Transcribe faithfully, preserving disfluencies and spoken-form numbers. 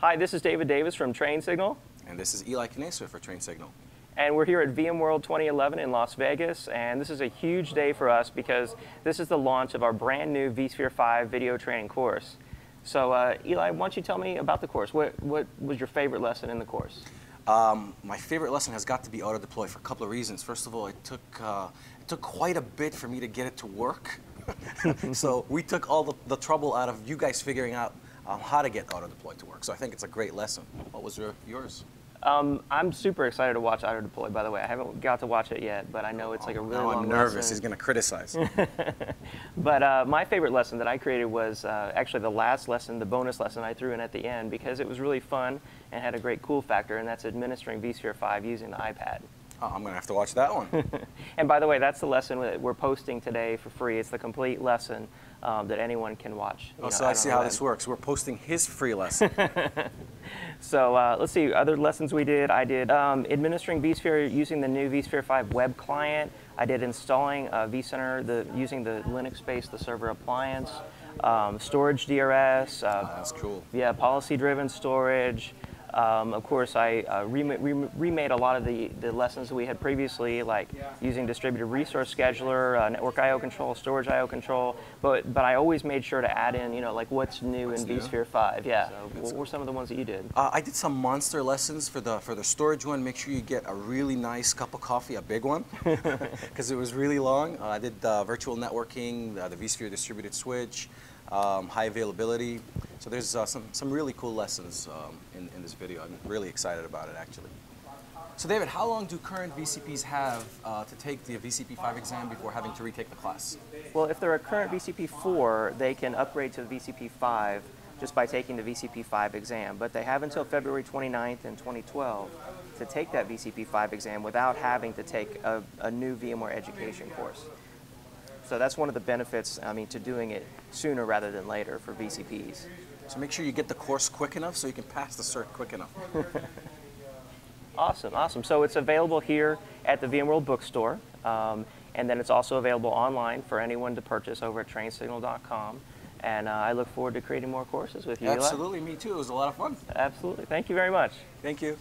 Hi, this is David Davis from Train Signal. And this is Elias Khnaser for Train Signal. And we're here at VMworld twenty eleven in Las Vegas, and this is a huge day for us because this is the launch of our brand new vSphere five video training course. So uh, Eli, why don't you tell me about the course? What, what was your favorite lesson in the course? Um, my favorite lesson has got to be Auto Deploy for a couple of reasons. First of all, it took, uh, it took quite a bit for me to get it to work. So we took all the, the trouble out of you guys figuring out um, how to get Auto Deploy to work. So I think it's a great lesson. What was your, yours? Um, I'm super excited to watch Auto Deploy, by the way. I haven't got to watch it yet, but I know it's like a really long lesson. I'm nervous. He's going to criticize. But uh, my favorite lesson that I created was uh, actually the last lesson, the bonus lesson I threw in at the end, because it was really fun and had a great cool factor, and that's administering vSphere five using the iPad. Oh, I'm going to have to watch that one. And by the way, that's the lesson that we're posting today for free. It's the complete lesson um, that anyone can watch. Oh, know, so I see how that. This works. We're posting his free lesson. So uh, let's see, other lessons we did. I did um, administering vSphere using the new vSphere five web client. I did installing uh, vCenter the, using the Linux-based, the server appliance, um, storage D R S. Uh, oh, that's cool. Yeah, policy-driven storage. Um, of course, I uh, rem rem remade a lot of the, the lessons that we had previously, like yeah. using distributed resource scheduler, uh, network I O control, storage I O control. But but I always made sure to add in, you know, like what's new what's in new? vSphere five. Yeah. So what cool. were some of the ones that you did? Uh, I did some monster lessons for the for the storage one. Make sure you get a really nice cup of coffee, a big one, because it was really long. Uh, I did uh, virtual networking, uh, the vSphere distributed switch, um, high availability. So there's uh, some, some really cool lessons um, in, in this video. I'm really excited about it, actually. So David, how long do current V C Ps have uh, to take the V C P five exam before having to retake the class? Well, if they're a current V C P four, they can upgrade to the V C P five just by taking the V C P five exam. But they have until February twenty-ninth in twenty twelve to take that V C P five exam without having to take a, a new VMware education course. So that's one of the benefits, I mean, to doing it sooner rather than later for V C Ps. So make sure you get the course quick enough so you can pass the cert quick enough. Awesome, awesome. So it's available here at the VMworld bookstore, um, and then it's also available online for anyone to purchase over at train signal dot com. And uh, I look forward to creating more courses with you. Absolutely, Eli. Me too. It was a lot of fun. Absolutely. Thank you very much. Thank you.